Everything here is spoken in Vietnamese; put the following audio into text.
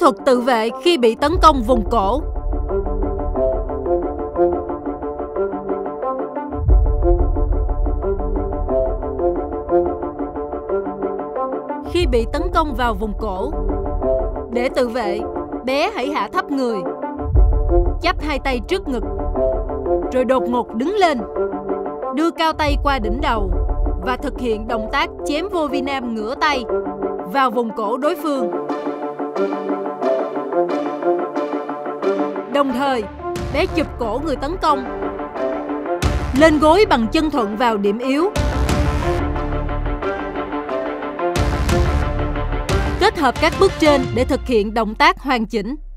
thuật tự vệ khi bị tấn công vùng cổ. Khi bị tấn công vào vùng cổ, để tự vệ, bé hãy hạ thấp người, chắp hai tay trước ngực, rồi đột ngột đứng lên, đưa cao tay qua đỉnh đầu và thực hiện động tác chém vovinam ngửa tay vào vùng cổ đối phương. Đồng thời, bé chụp cổ người tấn công, lên gối bằng chân thuận vào điểm yếu, kết hợp các bước trên để thực hiện động tác hoàn chỉnh.